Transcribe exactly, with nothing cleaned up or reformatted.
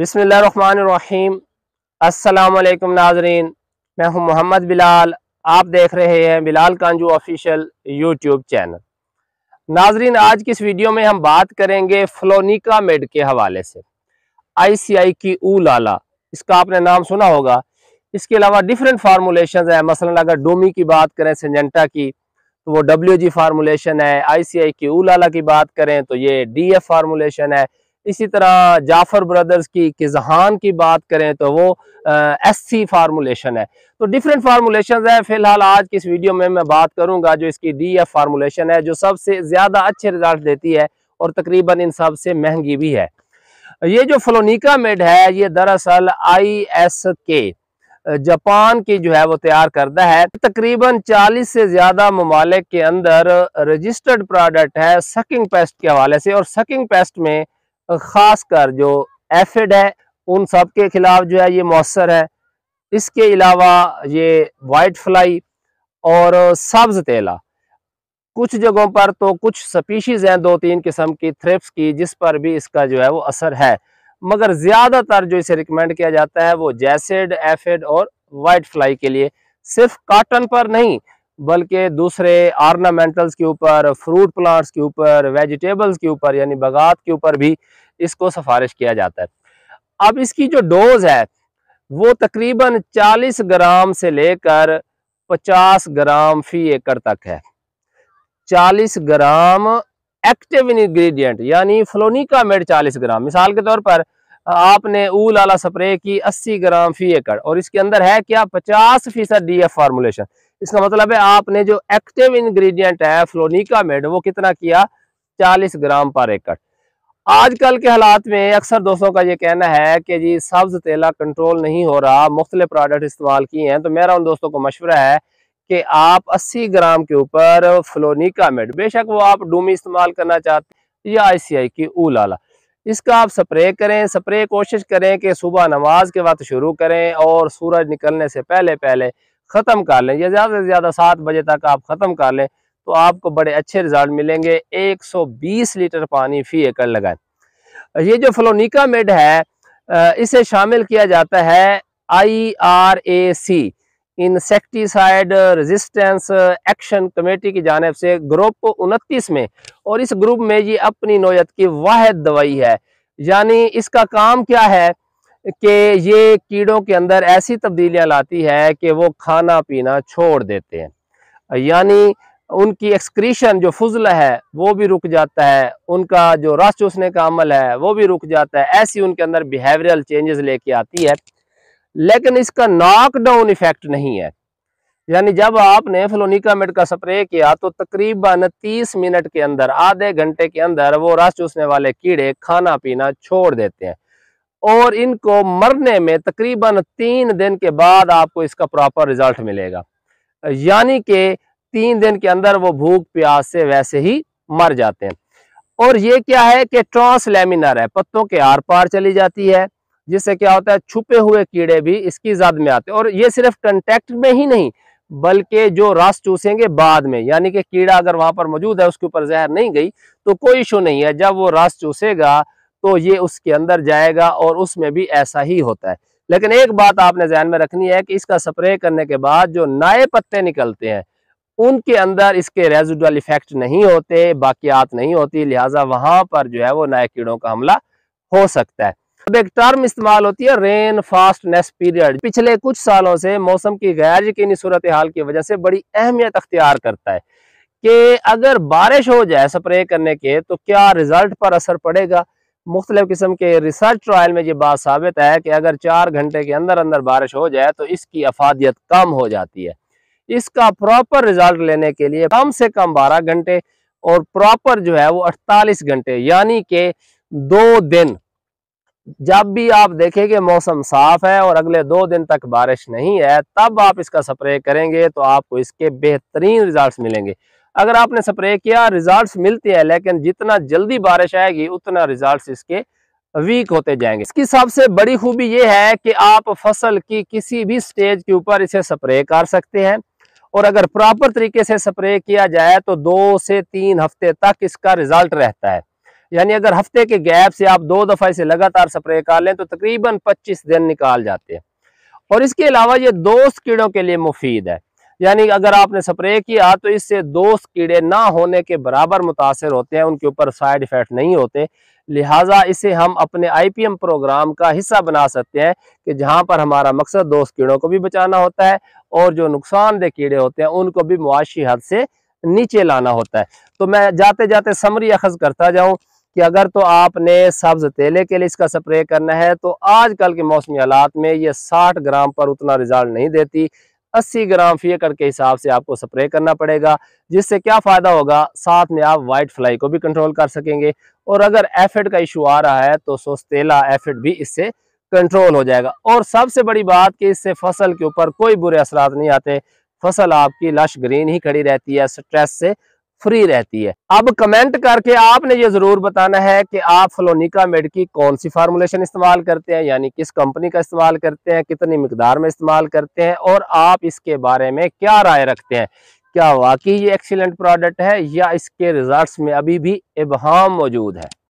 बिस्मिल्लाहिर्रहमानिर्रहीम। अस्सलाम वालेकुम नाजरीन, मैं हूं मोहम्मद बिलाल। आप देख रहे हैं Bilal Kanju official YouTube channel. नाजरीन, आज की इस वीडियो में हम बात करेंगे फ्लोनिकामिड के हवाले से। आईसीआई की उलाला, इसका आपने नाम सुना होगा। इसके अलावा डिफरेंट फार्मूलेशन हैं। मसलन अगर डोमी की बात करें सिंजेंटा की, तो वो डब्ल्यू जी फार्मूलेशन है। आईसीआई की उलाला की बात करें तो ये डी एफ फार्मूलेशन है। इसी तरह जाफर ब्रदर्स की किज़ान की बात करें तो वो एस सी फार्मूलेशन है। तो डिफरेंट फार्मूलेशन है। फिलहाल आज की इस वीडियो में मैं बात करूंगा जो इसकी डी एफ फार्मूलेशन है, जो सबसे ज़्यादा अच्छे रिजल्ट देती है और तकरीबन इन सब से महंगी भी है। ये जो फ्लोनिकामिड है, ये दरअसल आई एस के जापान की जो है वो तैयार करता है। तकरीबन चालीस से ज्यादा ममालिक के अंदर रजिस्टर्ड प्रोडक्ट है सकिंग पेस्ट के हवाले से। और सकिंग पेस्ट में खासकर जो एफिड है उन सब के खिलाफ जो है ये मौसर है। इसके अलावा ये वाइट फ्लाई और सब्ज तेला, कुछ जगहों पर तो कुछ स्पीशीज़ हैं दो तीन किस्म की थ्रिप्स की, जिस पर भी इसका जो है वो असर है। मगर ज़्यादातर जो इसे रिकमेंड किया जाता है वो जैसिड, एफिड और वाइट फ्लाई के लिए। सिर्फ काटन पर नहीं बल्कि दूसरे आर्नामेंटल्स के ऊपर, फ्रूट प्लांट्स के ऊपर, वेजिटेबल्स के ऊपर यानी बगात के ऊपर भी इसको सिफारिश किया जाता है। अब इसकी जो डोज है वो तकरीबन चालीस ग्राम से लेकर पचास ग्राम फी एकड़ तक है। चालीस ग्राम एक्टिव इंग्रेडिएंट यानी फ्लोनिकामिड चालीस ग्राम। मिसाल के तौर पर आपने उलाला स्प्रे की अस्सी ग्राम फी एकड़ और इसके अंदर है क्या पचास फीसद डी एफ फार्मूलेशन। इसका मतलब है आपने जो एक्टिव इंग्रेडिएंट है फ्लोनिकामिड वो कितना किया, चालीस ग्राम पर एकड़। आजकल के हालात में अक्सर दोस्तों का ये कहना है कि जी सब्ज तेला कंट्रोल नहीं हो रहा, मुख्तलिफ प्रोडक्ट इस्तेमाल किए हैं। तो मेरा उन दोस्तों को मशवरा है कि आप अस्सी ग्राम के ऊपर फ्लोनिकामिड, बेशक वो आप डूमी इस्तेमाल करना चाहते हैं या आईसीआई की उलाला, इसका आप स्प्रे करें। स्प्रे कोशिश करें कि सुबह नमाज के वक्त शुरू करें और सूरज निकलने से पहले पहले ख़त्म कर लें, या ज़्यादा से ज़्यादा सात बजे तक आप ख़त्म कर लें, तो आपको बड़े अच्छे रिजल्ट मिलेंगे। एक सौ बीस लीटर पानी फी एकड़ लगाएं। ये जो फ्लोनिकामिड है इसे शामिल किया जाता है I R A C insecticide resistance action committee की जानिब से ग्रुप उनतीस में। और इस ग्रुप में ये अपनी नोयत की वाहिद दवाई है। यानी इसका काम क्या है कि ये कीड़ों के अंदर ऐसी तब्दीलियां लाती है कि वो खाना पीना छोड़ देते हैं, यानी उनकी एक्सक्रीशन जो फजला है वो भी रुक जाता है, उनका जो रस चूसने का अमल है वो भी रुक जाता है। ऐसी उनके अंदर बिहेवियरल चेंजेस लेके आती है। लेकिन इसका नॉकडाउन इफेक्ट नहीं है। यानी जब आपने फ्लोनिकामिड का स्प्रे किया तो तकरीबन तीस मिनट के अंदर, आधे घंटे के अंदर वो रस चूसने वाले कीड़े खाना पीना छोड़ देते हैं और इनको मरने में तकरीबन तीन दिन के बाद आपको इसका प्रॉपर रिजल्ट मिलेगा। यानी कि तीन दिन के अंदर वो भूख प्यास से वैसे ही मर जाते हैं। और ये क्या है कि ट्रांसलेमिनार है, पत्तों के आर पार चली जाती है, जिससे क्या होता है छुपे हुए कीड़े भी इसकी जद में आते हैं। और ये सिर्फ कंटेक्ट में ही नहीं बल्कि जो रस चूसेंगे बाद में, यानी कि कीड़ा अगर वहां पर मौजूद है, उसके ऊपर जहर नहीं गई तो कोई इशू नहीं है। जब वो रस चूसेगा तो ये उसके अंदर जाएगा और उसमें भी ऐसा ही होता है। लेकिन एक बात आपने ध्यान में रखनी है कि इसका स्प्रे करने के बाद जो नए पत्ते निकलते हैं उनके अंदर इसके रेजिडुअल इफेक्ट नहीं होते, बाकियात नहीं होती, लिहाजा वहां पर जो है वो नए कीड़ों का हमला हो सकता है। अब एक टर्म इस्तेमाल होती है रेन फास्टनेस पीरियड, पिछले कुछ सालों से मौसम की गैर यकीनी सूरत हाल की वजह से बड़ी अहमियत अख्तियार करता है कि अगर बारिश हो जाए स्प्रे करने के तो क्या रिजल्ट पर असर पड़ेगा। मुख्तलिफ किस्म के रिसर्च ट्रायल में ये बात साबित है कि अगर चार घंटे के अंदर अंदर बारिश हो जाए तो इसकी अफादियत कम हो जाती है। इसका प्रॉपर रिजल्ट लेने के लिए कम से कम बारह घंटे और प्रॉपर जो है वो अड़तालीस घंटे यानी कि दो दिन। जब भी आप देखें कि मौसम साफ है और अगले दो दिन तक बारिश नहीं है, तब आप इसका स्प्रे करेंगे तो आपको इसके बेहतरीन रिजल्ट्स मिलेंगे। अगर आपने स्प्रे किया रिजल्ट्स मिलते हैं, लेकिन जितना जल्दी बारिश आएगी उतना रिजल्ट्स इसके वीक होते जाएंगे। इसकी सबसे बड़ी खूबी ये है कि आप फसल की किसी भी स्टेज के ऊपर इसे स्प्रे कर सकते हैं। और अगर प्रॉपर तरीके से स्प्रे किया जाए तो दो से तीन हफ्ते तक इसका रिजल्ट रहता है। यानी अगर हफ्ते के गैप से आप दो दफ़ा इसे लगातार स्प्रे कर लें तो तकरीबन पच्चीस दिन निकाल जाते हैं। और इसके अलावा ये दोस्त कीड़ों के लिए मुफीद है, यानी अगर आपने स्प्रे किया तो इससे दोस्त कीड़े ना होने के बराबर मुतासर होते हैं, उनके ऊपर साइड इफ़ेक्ट नहीं होते। लिहाजा इसे हम अपने आईपीएम प्रोग्राम का हिस्सा बना सकते हैं कि जहाँ पर हमारा मकसद दोस्त कीड़ों को भी बचाना होता है और जो नुकसानदेह कीड़े होते हैं उनको भी मुआशी हद से नीचे लाना होता है। तो मैं जाते जाते समरी अखज़ करता जाऊँ कि अगर तो आपने सब्ज़ तेले के लिए इसका स्प्रे करना है तो आजकल के मौसमी हालात में ये साठ ग्राम पर उतना रिजल्ट नहीं देती, अस्सी ग्राम फी एकड़ के हिसाब से आपको स्प्रे करना पड़ेगा, जिससे क्या फ़ायदा होगा, साथ में आप वाइट फ्लाई को भी कंट्रोल कर सकेंगे। और अगर एफिड का इशू आ रहा है तो सोस्तेला एफिड भी इससे कंट्रोल हो जाएगा। और सबसे बड़ी बात कि इससे फसल के ऊपर कोई बुरे असरात नहीं आते, फसल आपकी लश ग्रीन ही खड़ी रहती है, स्ट्रेस से फ्री रहती है। अब कमेंट करके आपने ये ज़रूर बताना है कि आप फ्लोनिकामिड की कौन सी फार्मूलेशन इस्तेमाल करते हैं, यानी किस कंपनी का इस्तेमाल करते हैं, कितनी मिकदार में इस्तेमाल करते हैं, और आप इसके बारे में क्या राय रखते हैं। क्या वाकई ये एक्सीलेंट प्रोडक्ट है या इसके रिजल्ट्स में अभी भी इबहाम मौजूद है।